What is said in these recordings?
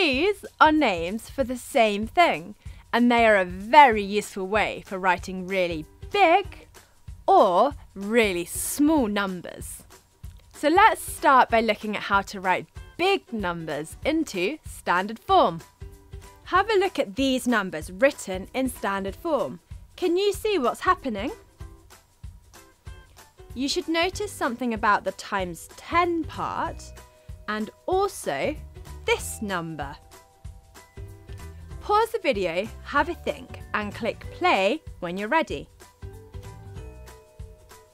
These are names for the same thing, and they are a very useful way for writing really big or really small numbers. So let's start by looking at how to write big numbers into standard form. Have a look at these numbers written in standard form. Can you see what's happening? You should notice something about the times 10 part and also this number. Pause the video, have a think, and click play when you're ready.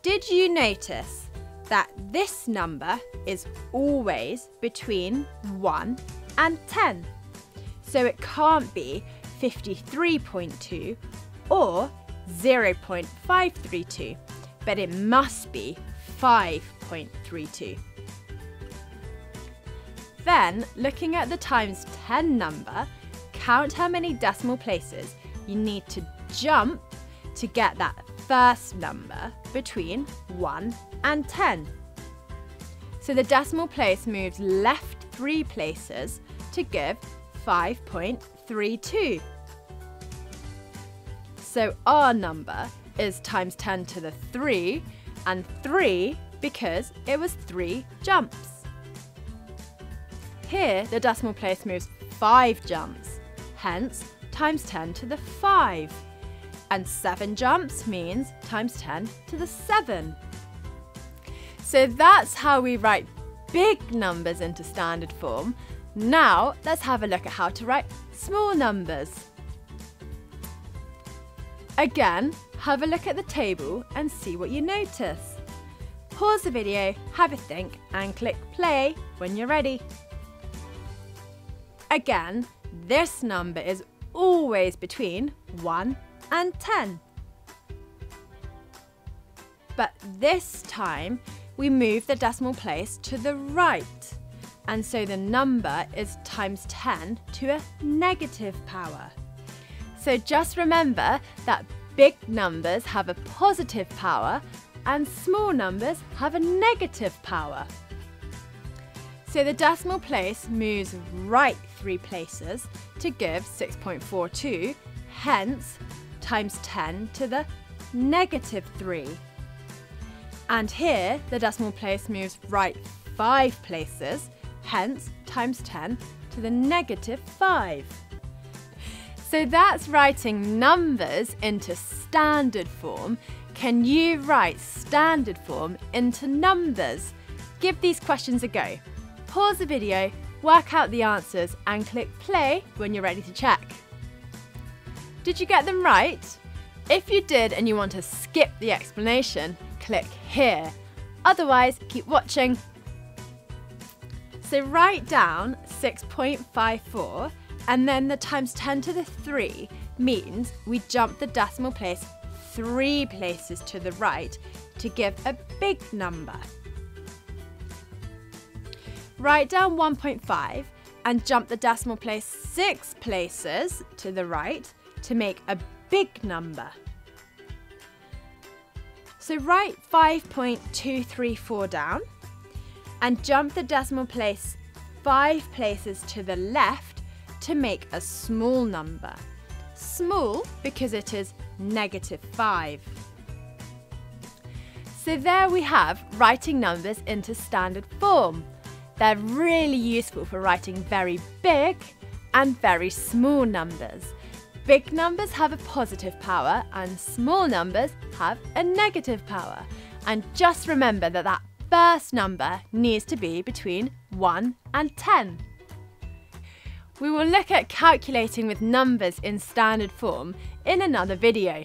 Did you notice that this number is always between 1 and 10? So it can't be 53.2 or 0.532, but it must be 5.32. Then, looking at the times 10 number, count how many decimal places you need to jump to get that first number between 1 and 10. So the decimal place moves left 3 places to give 5.32. So our number is times 10 to the 3 and 3 because it was 3 jumps. Here the decimal place moves 5 jumps. Hence, times 10 to the 5. And 7 jumps means times 10 to the 7. So that's how we write big numbers into standard form. Now, let's have a look at how to write small numbers. Again, have a look at the table and see what you notice. Pause the video, have a think, and click play when you're ready. Again, this number is always between 1 and 10. But this time we move the decimal place to the right, and so the number is times 10 to a negative power. So just remember that big numbers have a positive power and small numbers have a negative power. So the decimal place moves right 3 places to give 6.42, hence times 10 to the negative 3. And here the decimal place moves right 5 places, hence times 10 to the negative 5. So that's writing numbers into standard form. Can you write standard form into numbers? Give these questions a go. Pause the video, work out the answers, and click play when you're ready to check. Did you get them right? If you did and you want to skip the explanation, click here. Otherwise, keep watching. So write down 6.54, and then the times 10 to the 3 means we jump the decimal place 3 places to the right to give a big number. Write down 1.5 and jump the decimal place 6 places to the right to make a big number. So write 5.234 down and jump the decimal place 5 places to the left to make a small number. Small because it is negative 5. So there we have writing numbers into standard form. They're really useful for writing very big and very small numbers. Big numbers have a positive power and small numbers have a negative power. And just remember that that first number needs to be between 1 and 10. We will look at calculating with numbers in standard form in another video.